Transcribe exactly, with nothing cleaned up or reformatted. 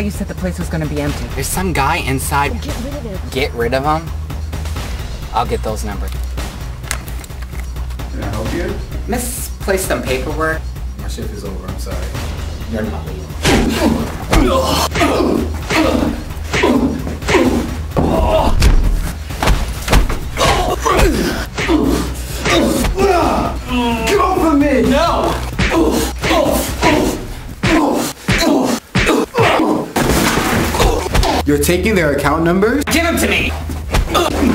thought you said the place was gonna be empty. There's some guy inside. Get rid of it. Get rid of him? I'll get those numbers. Can I help you? Misplaced some paperwork. My shift is over, I'm sorry. You're not leaving. Get off of me! No! You're taking their account numbers? Give them to me!